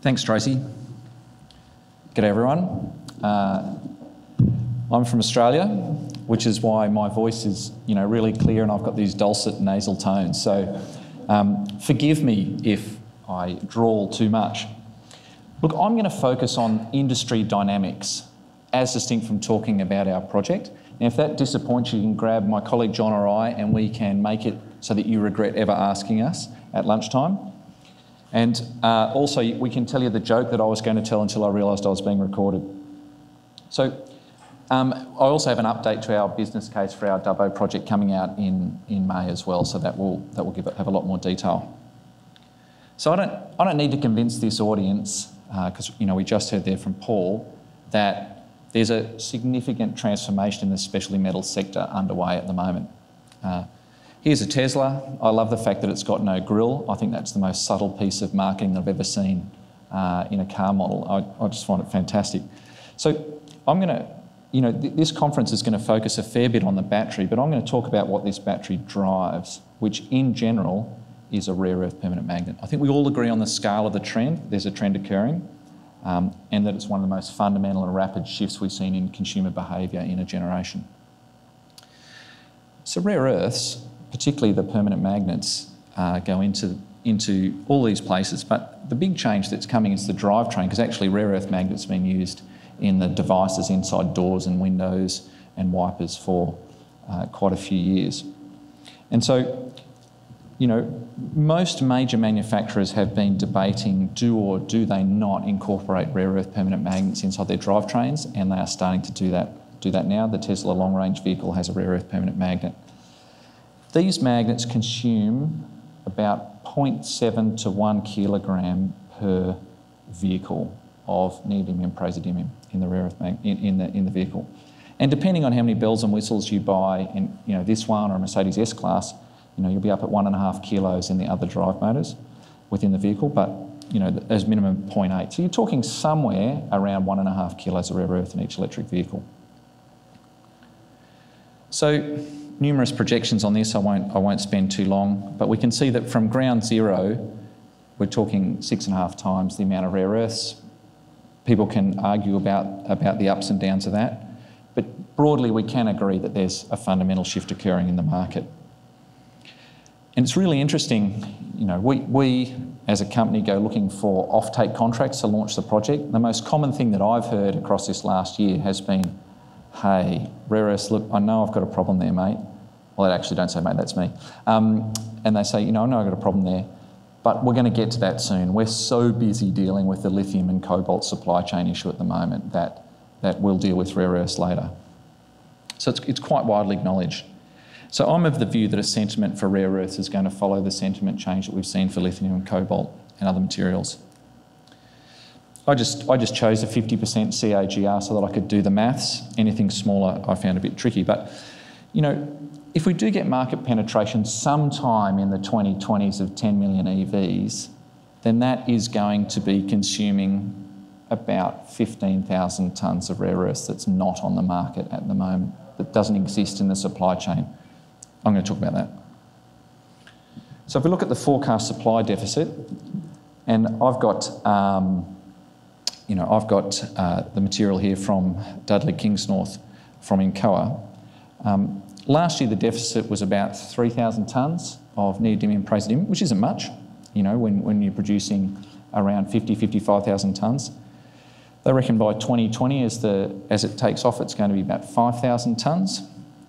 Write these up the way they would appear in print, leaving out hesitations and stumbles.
Thanks, Tracy. G'day, everyone. I'm from Australia, which is why my voice is, really clear, and I've got these dulcet nasal tones. So forgive me if I drawl too much. Look, I'm going to focus on industry dynamics, as distinct from talking about our project. And if that disappoints you, you can grab my colleague John or I, and we can make it so that you regret ever asking us at lunchtime. And also, we can tell you the joke that I was going to tell until I realised I was being recorded. So I also have an update to our business case for our Dubbo project coming out in May as well, so that will have a lot more detail. So I don't need to convince this audience, because we just heard there from Paul, that there's a significant transformation in the specialty metals sector underway at the moment. Here's a Tesla. I love the fact that it's got no grille. I think that's the most subtle piece of marketing that I've ever seen in a car model. I just find it fantastic. So I'm going to, this conference is going to focus a fair bit on the battery, but I'm going to talk about what this battery drives, which in general is a rare earth permanent magnet. I think we all agree on the scale of the trend. There's a trend occurring, and that it's one of the most fundamental and rapid shifts we've seen in consumer behaviour in a generation. So rare earths, particularly the permanent magnets, go into all these places. But the big change that's coming is the drivetrain, because actually rare earth magnets have been used in the devices inside doors and windows and wipers for quite a few years. And so, most major manufacturers have been debating, do or do they not incorporate rare earth permanent magnets inside their drivetrains, and they are starting to do that now. The Tesla long-range vehicle has a rare earth permanent magnet. These magnets consume about 0.7 to 1 kilogram per vehicle of neodymium praseodymium in the rare earth in the vehicle, and depending on how many bells and whistles you buy, in this one or a Mercedes S class, you'll be up at 1.5 kilos in the other drive motors within the vehicle, but as minimum 0.8. So you're talking somewhere around 1.5 kilos of rare earth in each electric vehicle. So, numerous projections on this, I won't spend too long, but we can see that from ground zero, we're talking 6.5 times the amount of rare earths. People can argue about the ups and downs of that, but broadly we can agree that there's a fundamental shift occurring in the market. And it's really interesting, we as a company go looking for offtake contracts to launch the project. The most common thing that I've heard across this last year has been, hey, rare earths, look, I know I've got a problem there, mate. Well, they actually don't say, mate, that's me. And they say, I know I've got a problem there, but we're going to get to that soon. We're so busy dealing with the lithium and cobalt supply chain issue at the moment that we'll deal with rare earths later. So it's quite widely acknowledged. So I'm of the view that a sentiment for rare earths is going to follow the sentiment change that we've seen for lithium and cobalt and other materials. I just chose a 50% CAGR so that I could do the maths. Anything smaller I found a bit tricky. But, if we do get market penetration sometime in the 2020s of 10 million EVs, then that is going to be consuming about 15,000 tonnes of rare earths that's not on the market at the moment, that doesn't exist in the supply chain. I'm going to talk about that. So if we look at the forecast supply deficit, and I've got the material here from Dudley Kingsnorth from Incoa. Last year, the deficit was about 3,000 tonnes of neodymium praseodymium, which isn't much, when you're producing around 55,000 tonnes. They reckon by 2020, as it takes off, it's going to be about 5,000 tonnes.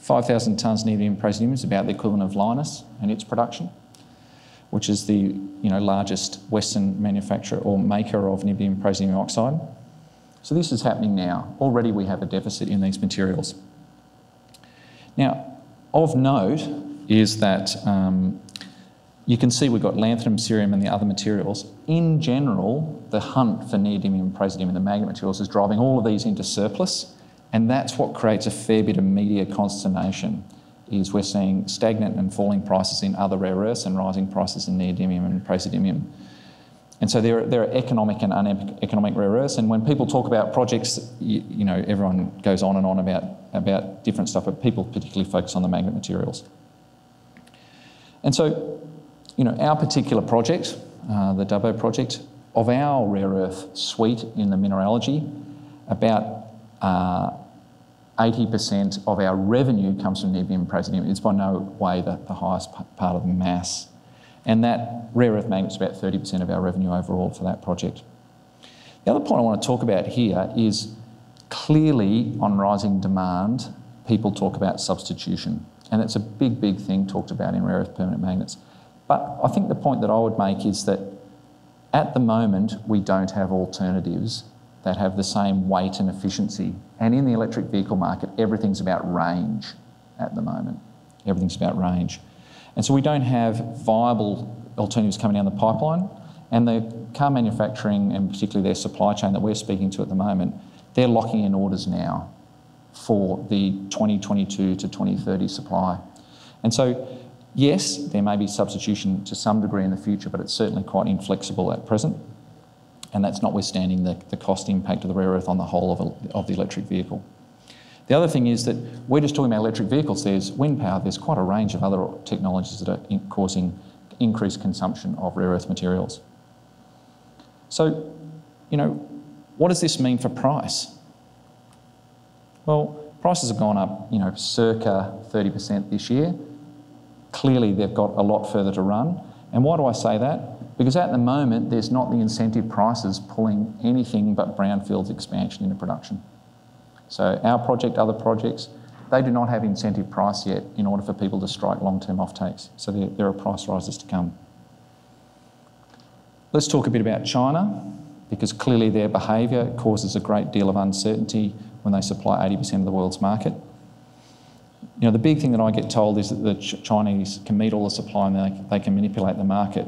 5,000 tonnes neodymium praseodymium is about the equivalent of Linus and its production, which is the largest Western manufacturer or maker of neodymium praseodymium oxide. So this is happening now. Already we have a deficit in these materials. Now, of note is that you can see we've got lanthanum, cerium and the other materials. In general, the hunt for neodymium praseodymium and the magnet materials is driving all of these into surplus, and that's what creates a fair bit of media consternation. Is we're seeing stagnant and falling prices in other rare earths and rising prices in neodymium and praseodymium. And so there are economic and uneconomic rare earths, and when people talk about projects, everyone goes on and on about different stuff, but people particularly focus on the magnet materials. And so, you know, our particular project, the Dubbo Project, of our rare earth suite in the mineralogy, about 80% of our revenue comes from niobium praseodymium. It's by no way the highest part of the mass. And that rare earth magnet's about 30% of our revenue overall for that project. The other point I want to talk about here is clearly on rising demand, people talk about substitution. And it's a big, big thing talked about in rare earth permanent magnets. But I think the point that I would make is that at the moment, we don't have alternatives that have the same weight and efficiency. And in the electric vehicle market, everything's about range at the moment. Everything's about range. And so we don't have viable alternatives coming down the pipeline. And the car manufacturing, and particularly their supply chain that we're speaking to at the moment, they're locking in orders now for the 2022 to 2030 supply. And so, yes, there may be substitution to some degree in the future, but it's certainly quite inflexible at present. And that's notwithstanding the cost impact of the rare earth on the whole of the electric vehicle. The other thing is that we're just talking about electric vehicles. There's wind power. There's quite a range of other technologies that are causing increased consumption of rare earth materials. So, you know, what does this mean for price? Well, prices have gone up, you know, circa 30% this year. Clearly, they've got a lot further to run. And why do I say that? Because at the moment, there's not the incentive prices pulling anything but brownfields expansion into production. So our project, other projects, they do not have incentive price yet in order for people to strike long-term offtakes. So there are price rises to come. Let's talk a bit about China, because clearly their behaviour causes a great deal of uncertainty when they supply 80% of the world's market. You know, the big thing that I get told is that the Chinese can meet all the supply and they can manipulate the market.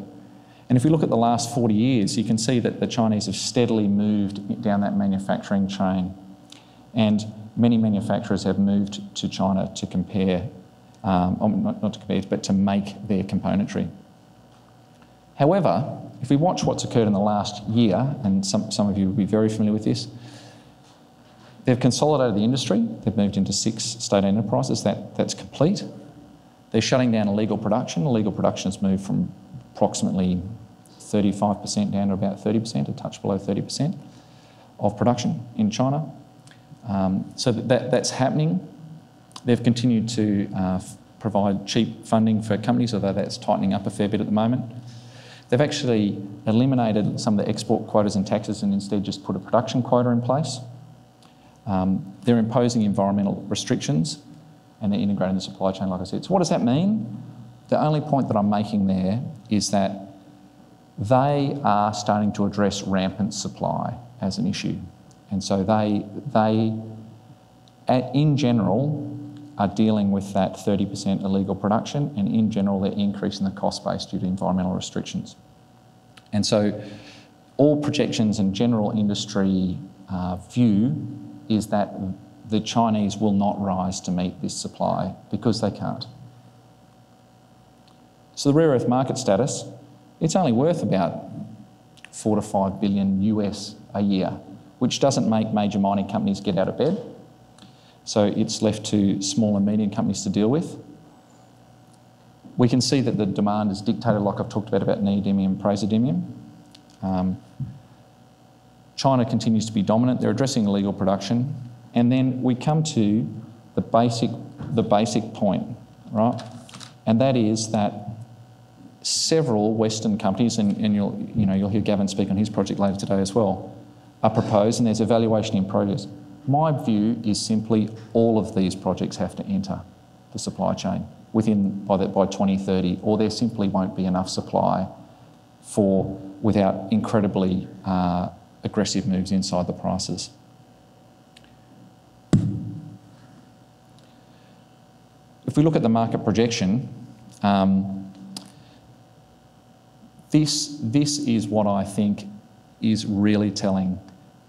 And if you look at the last 40 years, you can see that the Chinese have steadily moved down that manufacturing chain. And many manufacturers have moved to China to compare, not to compare, but to make their componentry. However, if we watch what's occurred in the last year, and some of you will be very familiar with this, they've consolidated the industry. They've moved into 6 state enterprises. That's complete. They're shutting down illegal production. Illegal production has moved from approximately 35% down to about 30%, a touch below 30% of production in China. So that's happening. They've continued to provide cheap funding for companies, although that's tightening up a fair bit at the moment. They've actually eliminated some of the export quotas and taxes and instead just put a production quota in place. They're imposing environmental restrictions and they're integrating the supply chain, like I said. So what does that mean? The only point that I'm making there is that they are starting to address rampant supply as an issue. And so they in general, are dealing with that 30% illegal production, and in general, they're increasing the cost base due to environmental restrictions. And so all projections and general industry view is that the Chinese will not rise to meet this supply because they can't. So the rare earth market status, it's only worth about $4 to $5 billion US a year, which doesn't make major mining companies get out of bed. So it's left to small and medium companies to deal with. We can see that the demand is dictated, like I've talked about neodymium, praseodymium. China continues to be dominant. They're addressing illegal production. And then we come to the basic point, right? And that is that several Western companies, and you'll hear Gavin speak on his project later today as well, are proposed, and there's evaluation in progress. My view is simply all of these projects have to enter the supply chain by 2030, or there simply won't be enough supply without incredibly aggressive moves inside the prices. If we look at the market projection, this is what I think is really telling.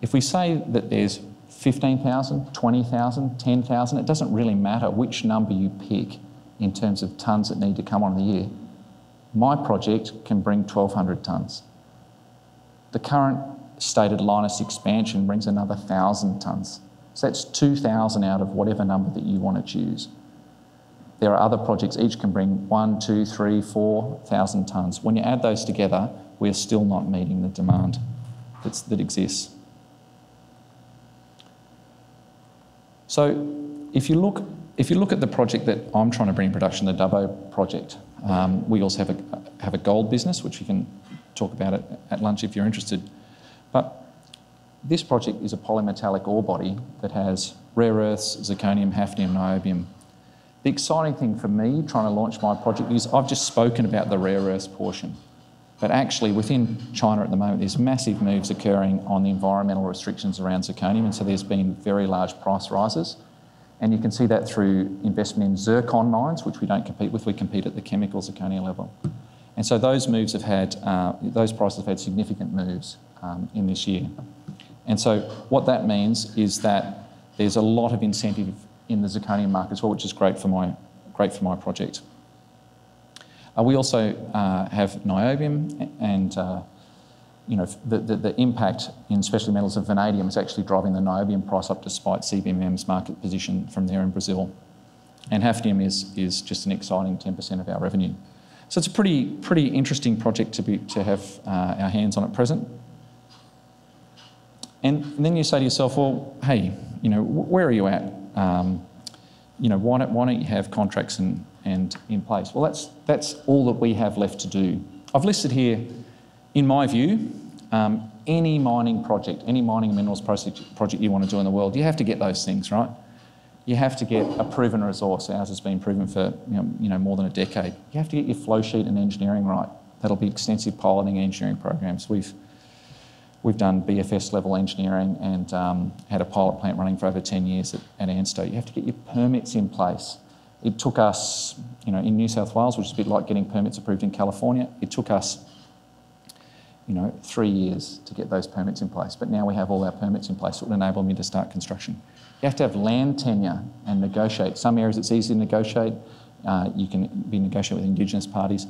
If we say that there's 15,000, 20,000, 10,000, it doesn't really matter which number you pick in terms of tonnes that need to come on the year. My project can bring 1,200 tonnes. The current stated Linus expansion brings another 1,000 tonnes. So that's 2,000 out of whatever number that you want to choose. There are other projects, each can bring 1, 2, 3, 4,000 tonnes. When you add those together, we're still not meeting the demand that exists. So if you look at the project that I'm trying to bring in production, the Dubbo Project, we also have a gold business, which we can talk about at lunch if you're interested. But this project is a polymetallic ore body that has rare earths, zirconium, hafnium, niobium. The exciting thing for me trying to launch my project is I've just spoken about the rare earths portion. But actually within China at the moment there's massive moves occurring on the environmental restrictions around zirconium, and so there's been very large price rises. And you can see that through investment in zircon mines, which we don't compete with, we compete at the chemical zirconia level. And so those moves have had, those prices have had significant moves in this year. And so what that means is that there's a lot of incentive in the zirconium market as well, which is great for my project. We also have niobium, and you know, the impact in specialty metals of vanadium is actually driving the niobium price up despite CBMM's market position from there in Brazil. And hafnium is just an exciting 10% of our revenue. So it's a pretty interesting project to have our hands on at present. And then you say to yourself, well, hey, you know, where are you at? You know, why don't you have contracts and in place? Well, that's all that we have left to do. I've listed here, in my view, any mining project, any mining and minerals project you want to do in the world, you have to get those things right. You have to get a proven resource. Ours has been proven for you know more than a decade. You have to get your flow sheet and engineering right. That'll be extensive piloting engineering programs. We've done BFS level engineering and had a pilot plant running for over 10 years at ANSTO. You have to get your permits in place. It took us, you know, in New South Wales, which is a bit like getting permits approved in California, it took us, you know, 3 years to get those permits in place. But now we have all our permits in place. It would enable me to start construction. You have to have land tenure and negotiate. Some areas it's easy to negotiate. You can be negotiating with Indigenous parties.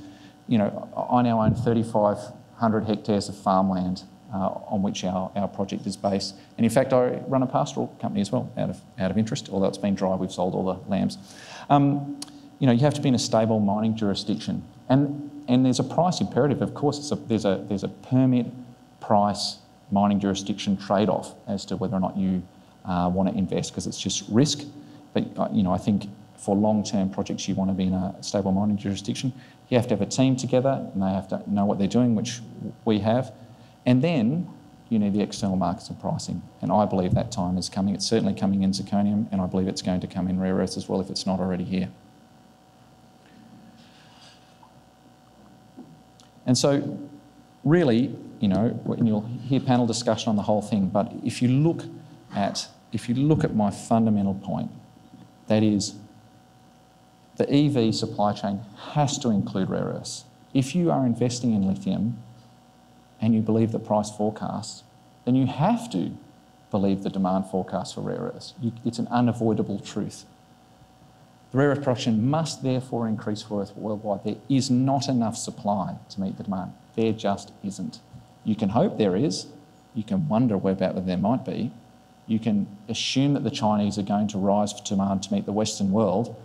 You know, I now own 3,500 hectares of farmland on which our project is based. And in fact, I run a pastoral company as well, out of interest, although it's been dry, we've sold all the lambs. You know, you have to be in a stable mining jurisdiction. And there's a price imperative, of course. There's a permit, price, mining jurisdiction trade-off as to whether or not you want to invest, because it's just risk. But, you know, I think for long-term projects, you want to be in a stable mining jurisdiction. You have to have a team together, and they have to know what they're doing, which we have. And then you need the external markets and pricing. And I believe that time is coming. It's certainly coming in zirconium, and I believe it's going to come in rare earths as well if it's not already here. And so really, you know, and you'll hear panel discussion on the whole thing, but if you look at my fundamental point, that is the EV supply chain has to include rare earths. If you are investing in lithium, and you believe the price forecasts, then you have to believe the demand forecast for rare earths. It's an unavoidable truth. The rare earth production must therefore increase worldwide. There is not enough supply to meet the demand. There just isn't. You can hope there is. You can wonder whether there might be. You can assume that the Chinese are going to rise for demand to meet the Western world.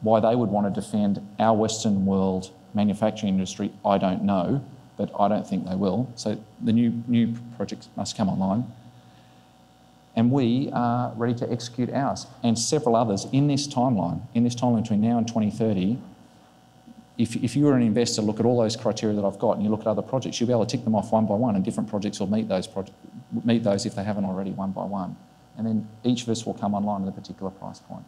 Why they would want to defend our Western world manufacturing industry, I don't know. But I don't think they will. So the new projects must come online. And we are ready to execute ours and several others in this timeline between now and 2030. If you are an investor, look at all those criteria that I've got and you look at other projects, you'll be able to tick them off one by one, and different projects will meet those if they haven't already one by one. And then each of us will come online at a particular price point.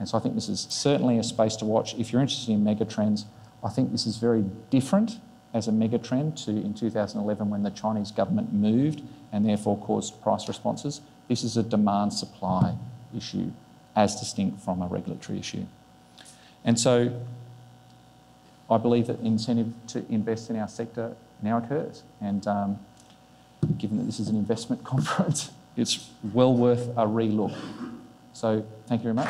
And so I think this is certainly a space to watch. If you're interested in mega trends, I think this is very different as a mega trend to in 2011 when the Chinese government moved and therefore caused price responses. This is a demand-supply issue as distinct from a regulatory issue. And so I believe that incentive to invest in our sector now occurs. And given that this is an investment conference, it's well worth a relook. So thank you very much.